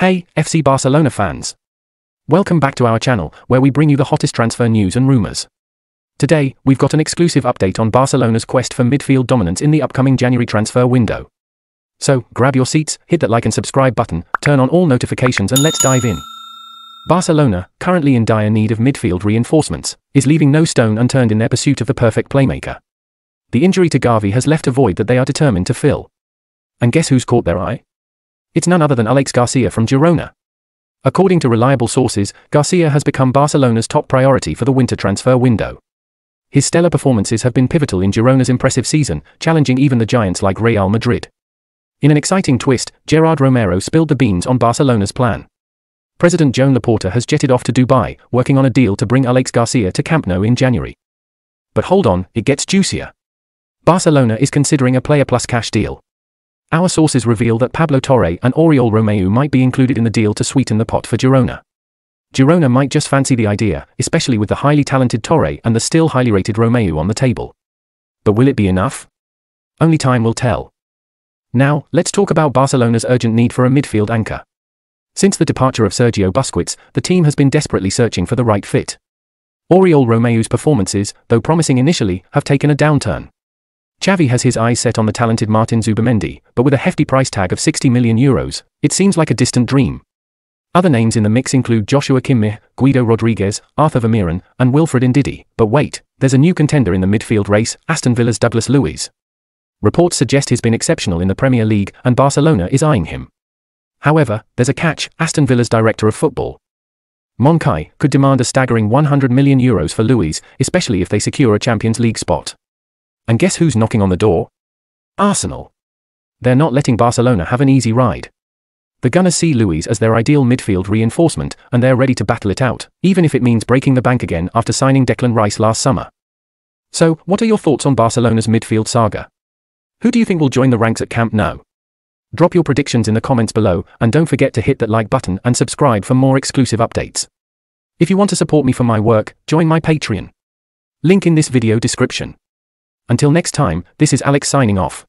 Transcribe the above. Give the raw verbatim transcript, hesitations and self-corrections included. Hey, F C Barcelona fans! Welcome back to our channel, where we bring you the hottest transfer news and rumors. Today, we've got an exclusive update on Barcelona's quest for midfield dominance in the upcoming January transfer window. So, grab your seats, hit that like and subscribe button, turn on all notifications and let's dive in. Barcelona, currently in dire need of midfield reinforcements, is leaving no stone unturned in their pursuit of the perfect playmaker. The injury to Xavi has left a void that they are determined to fill. And guess who's caught their eye? It's none other than Alex Garcia from Girona. According to reliable sources, Garcia has become Barcelona's top priority for the winter transfer window. His stellar performances have been pivotal in Girona's impressive season, challenging even the giants like Real Madrid. In an exciting twist, Gerard Romero spilled the beans on Barcelona's plan. President Joan Laporta has jetted off to Dubai, working on a deal to bring Alex Garcia to Camp Nou in January. But hold on, it gets juicier. Barcelona is considering a player plus cash deal. Our sources reveal that Pablo Torre and Oriol Romeu might be included in the deal to sweeten the pot for Girona. Girona might just fancy the idea, especially with the highly talented Torre and the still highly rated Romeu on the table. But will it be enough? Only time will tell. Now, let's talk about Barcelona's urgent need for a midfield anchor. Since the departure of Sergio Busquets, the team has been desperately searching for the right fit. Oriol Romeu's performances, though promising initially, have taken a downturn. Xavi has his eyes set on the talented Martin Zubimendi, but with a hefty price tag of sixty million euros, it seems like a distant dream. Other names in the mix include Joshua Kimmich, Guido Rodriguez, Arthur Vermeeren, and Wilfred Ndidi, but wait, there's a new contender in the midfield race, Aston Villa's Douglas Luiz. Reports suggest he's been exceptional in the Premier League, and Barcelona is eyeing him. However, there's a catch, Aston Villa's director of football, Monchi, could demand a staggering one hundred million euros for Luiz, especially if they secure a Champions League spot. And guess who's knocking on the door? Arsenal. They're not letting Barcelona have an easy ride. The Gunners see Luiz as their ideal midfield reinforcement, and they're ready to battle it out, even if it means breaking the bank again after signing Declan Rice last summer. So, what are your thoughts on Barcelona's midfield saga? Who do you think will join the ranks at Camp Nou? Drop your predictions in the comments below, and don't forget to hit that like button and subscribe for more exclusive updates. If you want to support me for my work, join my Patreon. Link in this video description. Until next time, this is Alex signing off.